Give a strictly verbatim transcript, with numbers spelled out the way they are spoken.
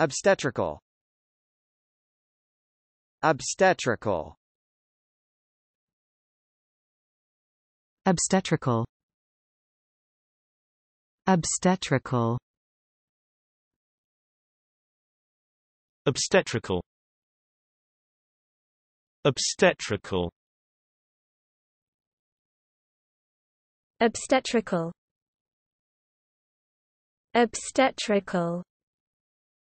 Obstetrical. Obstetrical. Obstetrical. Obstetrical. Obstetrical. Obstetrical. Obstetrical. Obstetrical.